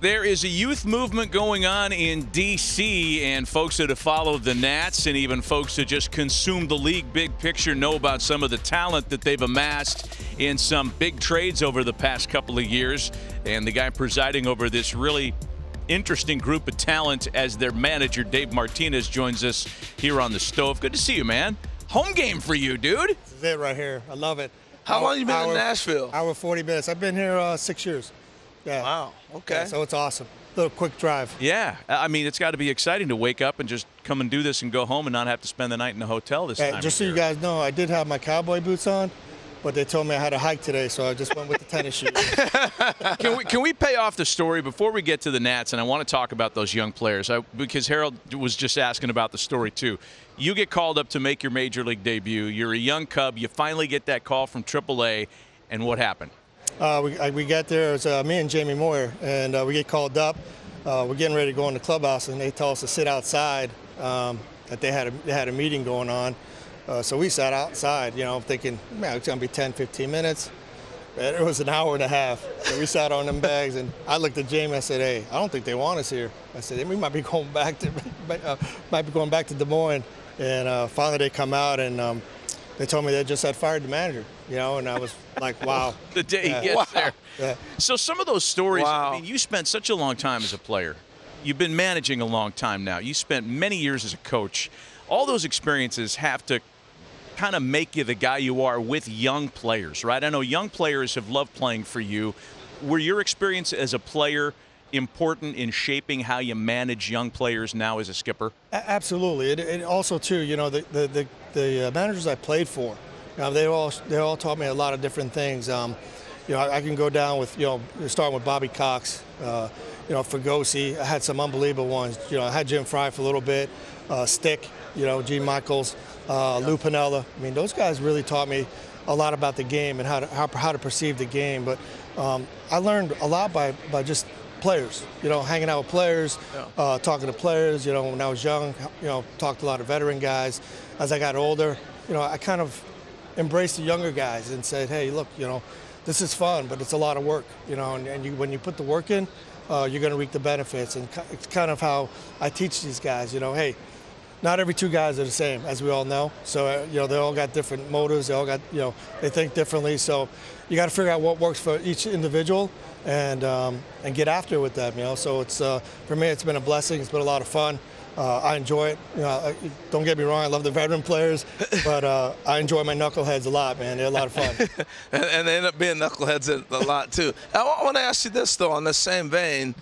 There is a youth movement going on in D.C., and folks that have followed the Nats and even folks that just consume the league big picture know about some of the talent that they've amassed in some big trades over the past couple of years. And the guy presiding over this really interesting group of talent as their manager, Dave Martinez, joins us here on The Stove. Good to see you, man. Home game for you, dude. This is it right here. I love it. How long have you been in Nashville? Hour 40 minutes. I've been here 6 years. Yeah. Wow. Okay. Yeah, so it's awesome. Little quick drive. Yeah. I mean, it's got to be exciting to wake up and just come and do this and go home and not have to spend the night in a hotel this time. Just so you guys know, I did have my cowboy boots on, but they told me I had to hike today, so I just went with the tennis shoes. Can we pay off the story before we get to the Nats? And I want to talk about those young players, because Harold was just asking about the story too. You get called up to make your major league debut. You're a young Cub. You finally get that call from AAA, and what happened? We got there, it was me and Jamie Moyer, and we get called up. We're getting ready to go in the clubhouse, and they tell us to sit outside, that they had a meeting going on. So we sat outside, you know, thinking, man, it's going to be 10, 15 minutes. And it was an hour and a half. So we sat on them bags, and I looked at Jamie, I said, hey, I don't think they want us here. I said, hey, we might be going back to Des Moines. And finally they come out, and they told me they just had fired the manager, you know, and I was like, wow. The day he gets there. Yeah. So some of those stories, I mean, you spent such a long time as a player. You've been managing a long time now. You spent many years as a coach. All those experiences have to kind of make you the guy you are with young players, right? I know young players have loved playing for you. Were your experience as a player important in shaping how you manage young players now as a skipper? Absolutely. It also too, you know, the managers I played for, you know, they all taught me a lot of different things. You know, I can go down with, you know, starting with Bobby Cox, you know, Fregosi. I had some unbelievable ones. You know, I had Jim Fry for a little bit, Stick, you know, Gene Michaels, Lou Piniella. I mean, those guys really taught me a lot about the game and how to perceive the game. But I learned a lot by just players, you know, hanging out with players, talking to players. You know, when I was young, you know, talked to a lot of veteran guys. As I got older, you know, I kind of embraced the younger guys and said, hey, look, you know, this is fun, but it's a lot of work, you know, and when you put the work in, you're going to reap the benefits. And it's kind of how I teach these guys, you know, hey, not every two guys are the same, as we all know. So, you know, they all got different motives. They all got, you know, they think differently. So you got to figure out what works for each individual and get after it with that, you know. So it's, for me, it's been a blessing. It's been a lot of fun. I enjoy it. You know, don't get me wrong, I love the veteran players, but I enjoy my knuckleheads a lot, man. They're a lot of fun. And they end up being knuckleheads a lot, too. I want to ask you this, though, on the same vein.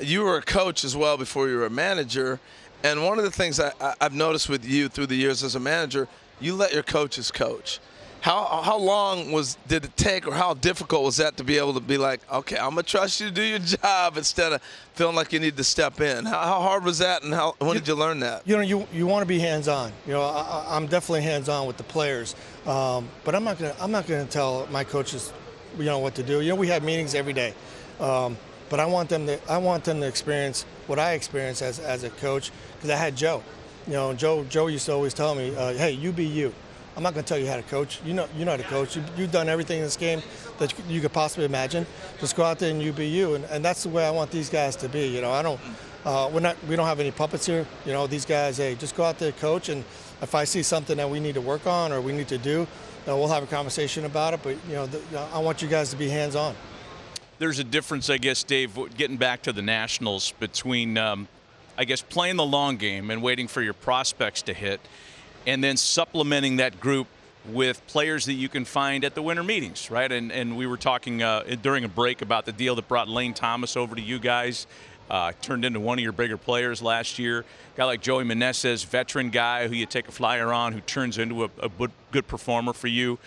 You were a coach as well before you were a manager, and one of the things I've noticed with you through the years as a manager, you let your coaches coach. How long did it take, or how difficult was that to be able to be like, okay, I'm going to trust you to do your job instead of feeling like you need to step in? How hard was that, and when did you learn that? You know, you want to be hands-on. You know, I'm definitely hands-on with the players, but I'm not gonna tell my coaches, you know, what to do. You know, we have meetings every day, but I want them to experience what I experienced as a coach, because I had Joe. You know, Joe used to always tell me, hey, you be you. I'm not going to tell you how to coach. You know how to coach. You've done everything in this game that you could possibly imagine. Just go out there and you be you, and that's the way I want these guys to be. You know, we don't have any puppets here. You know, these guys, hey, just go out there, coach, and if I see something that we need to work on or we need to do, we'll have a conversation about it. But you know, I want you guys to be hands-on. There's a difference, I guess, Dave, getting back to the Nationals, between, I guess, playing the long game and waiting for your prospects to hit, and then supplementing that group with players that you can find at the winter meetings, right? And we were talking during a break about the deal that brought Lane Thomas over to you guys, turned into one of your bigger players last year. A guy like Joey Meneses, veteran guy who you take a flyer on, who turns into a good performer for you.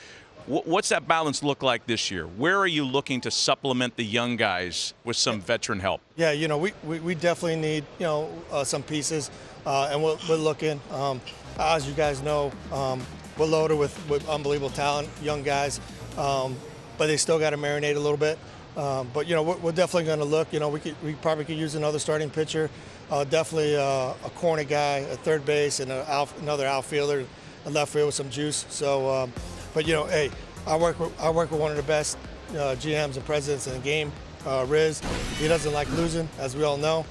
What's that balance look like this year? Where are you looking to supplement the young guys with some veteran help? Yeah, you know, we definitely need, you know, some pieces, and we're looking. As you guys know, we're loaded with unbelievable talent, young guys, but they still got to marinate a little bit. But you know, we're definitely going to look. You know, we probably could use another starting pitcher, definitely a corner guy, a third base, and another outfielder, a left field with some juice. So. But you know, hey, I work with one of the best GMs and presidents in the game. Riz. He doesn't like losing, as we all know.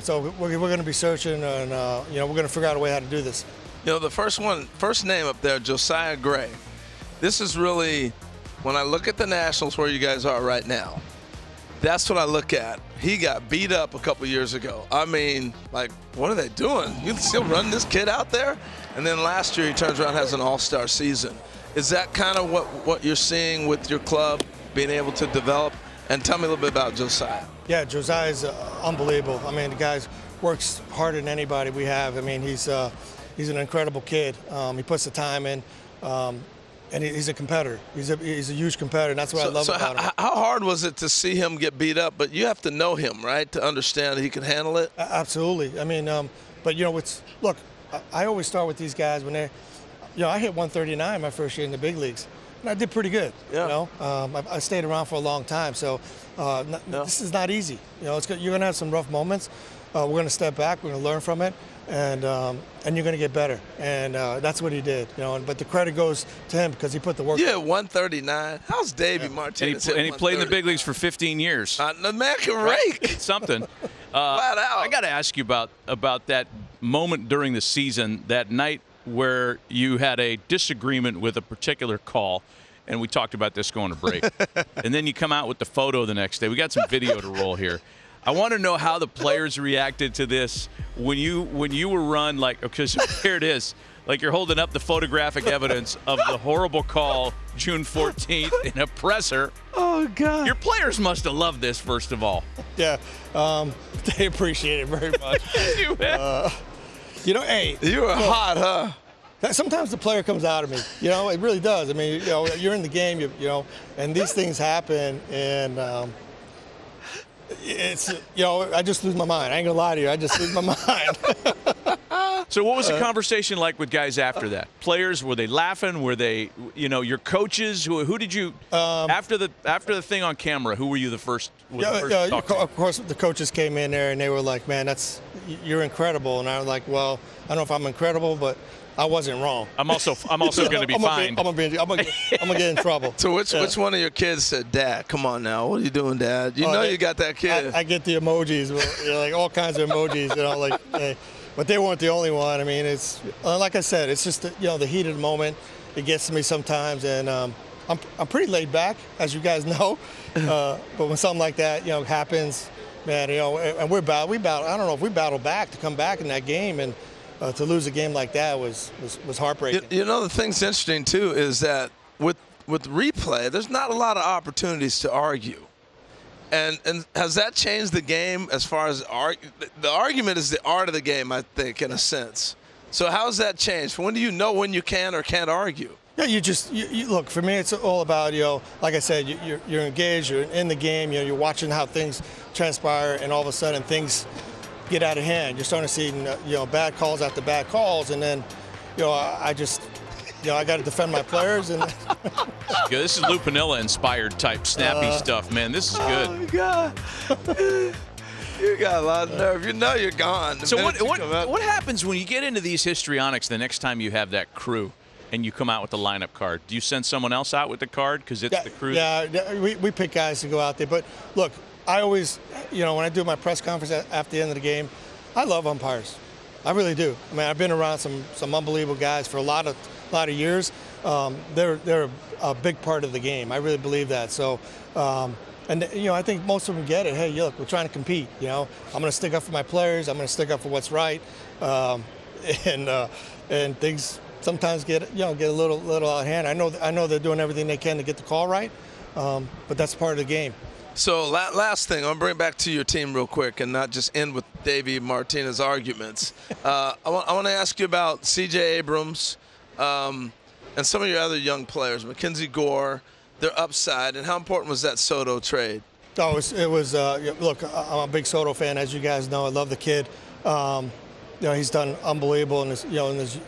So we're going to be searching, and you know, we're going to figure out a way how to do this. You know, the first name up there, Josiah Gray. This is really, when I look at the Nationals where you guys are right now, that's what I look at. He got beat up a couple years ago. I mean, like, what are they doing? You can still run this kid out there? And then last year he turns around and has an all-star season. Is that kind of what you're seeing with your club, being able to develop? And tell me a little bit about Josiah. Yeah, Josiah is unbelievable. I mean, the guy works harder than anybody we have. I mean, he's an incredible kid. He puts the time in, and he's a competitor. He's a huge competitor, and that's what I love about him. How hard was it to see him get beat up? But you have to know him, right, to understand he can handle it? Absolutely. I mean, but, you know, look, I always start with these guys when they're, you know, I hit 139 my first year in the big leagues. I did pretty good, yeah. You know. I stayed around for a long time, so this is not easy. You know, you're going to have some rough moments. We're going to step back. We're going to learn from it, and you're going to get better. And that's what he did, you know. But the credit goes to him because he put the work. Yeah, 139. How's Davey Martinez? And he played in the big leagues for 15 years. The man can rake. Something. Flat out. I got to ask you about that moment during the season that night, where you had a disagreement with a particular call, and we talked about this going to break. And then you come out with the photo the next day. We got some video to roll here. I want to know how the players reacted to this when you were run, like, because here it is. Like, you're holding up the photographic evidence of the horrible call June 14th in a presser. Oh, God. Your players must have loved this, first of all. Yeah, they appreciate it very much. You know, hey, you were hot, huh? Sometimes the player comes out of me. You know, it really does. I mean, you know, you're in the game, you know, and these things happen, and it's, you know, I just lose my mind. I ain't gonna lie to you. I just lose my mind. So, what was the conversation like with guys after that? Players, were they laughing? Were they, you know, your coaches? Who did you after the thing on camera? Who were you the first? Of course, the coaches came in there and they were like, "Man, you're incredible." And I was like, "Well, I don't know if I'm incredible, but I wasn't wrong. I'm also going to be fined. I'm gonna get in trouble." So which one of your kids said, "Dad, come on now, what are you doing, Dad? You know you got that kid." I get the emojis, you know, like all kinds of emojis, you know, like. Hey. But they weren't the only one. I mean, it's like I said, it's just you know, the heat of the moment. It gets to me sometimes, and I'm pretty laid back, as you guys know. But when something like that, you know, happens, man, you know, and we battle. I don't know if we battle back to come back in that game, and to lose a game like that was heartbreaking. You know, the thing's interesting too is that with replay, there's not a lot of opportunities to argue. And has that changed the game as far as the argument is the art of the game, I think, in a sense. So how's that changed? When do you know when you can or can't argue? Yeah, you look, for me, it's all about, you know, like I said, you're engaged, you're in the game, you know, you're watching how things transpire, and all of a sudden things get out of hand. You're starting to see, you know, bad calls after bad calls, and then, you know, I just, you know, I got to defend my players. And yeah, this is Lou Piniella inspired type snappy stuff, man. This is good. Oh, God. You got a lot of nerve. You know you're gone. So what happens when you get into these histrionics the next time you have that crew and you come out with the lineup card? Do you send someone else out with the card because it's the crew? Yeah, we pick guys to go out there. But, look, I always, you know, when I do my press conference after the end of the game, I love umpires. I really do. I mean, I've been around some unbelievable guys for a lot of years. They're a big part of the game. I really believe that. So, and you know, I think most of them get it. Hey, look, we're trying to compete. You know, I'm going to stick up for my players. I'm going to stick up for what's right. And things sometimes get a little out of hand. I know they're doing everything they can to get the call right, but that's part of the game. So last thing, I'm gonna bring it back to your team real quick and not just end with Davey Martinez arguments. I want to ask you about CJ Abrams. And some of your other young players, Mackenzie Gore, their upside, and how important was that Soto trade? Oh, it was look, I'm a big Soto fan, as you guys know. I love the kid. You know, he's done unbelievable in his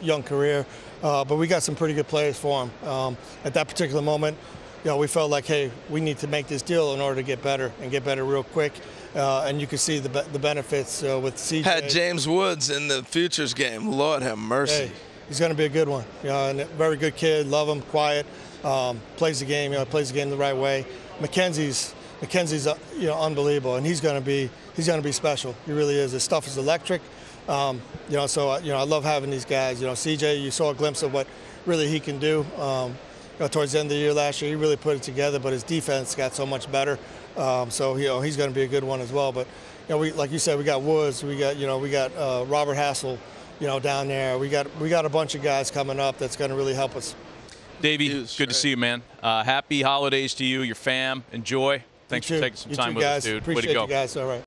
young career. But we got some pretty good players for him. At that particular moment, you know, we felt like, hey, we need to make this deal in order to get better and get better real quick. And you can see the benefits with CJ. Had James Woods in the futures game. Lord have mercy. Hey. He's going to be a good one, you know, and a very good kid. Love him, quiet, plays the game, you know, plays the game the right way. Mackenzie's, Mackenzie's unbelievable, and he's going to be special. He really is. His stuff is electric. I love having these guys. CJ, you saw a glimpse of what really he can do. Towards the end of the year last year, he really put it together, but his defense got so much better. So he's going to be a good one as well. But we, like you said, we got Woods, we got Robert Hassel, down there. We got a bunch of guys coming up that's going to really help us. Davey, good to see you, man. Happy holidays to you, your fam. Enjoy. Thanks for taking some time with us, dude. Way to go, guys. All right.